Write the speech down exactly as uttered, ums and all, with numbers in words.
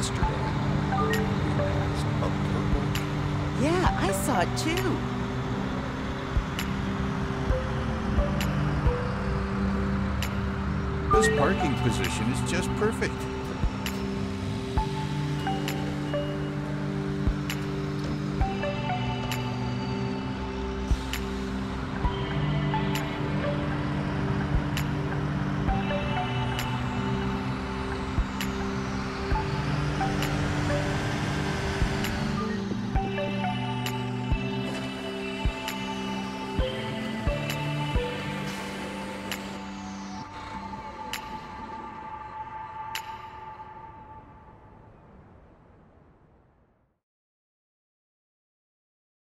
yesterday. A purple. Yeah, I saw it too. This parking position is just perfect.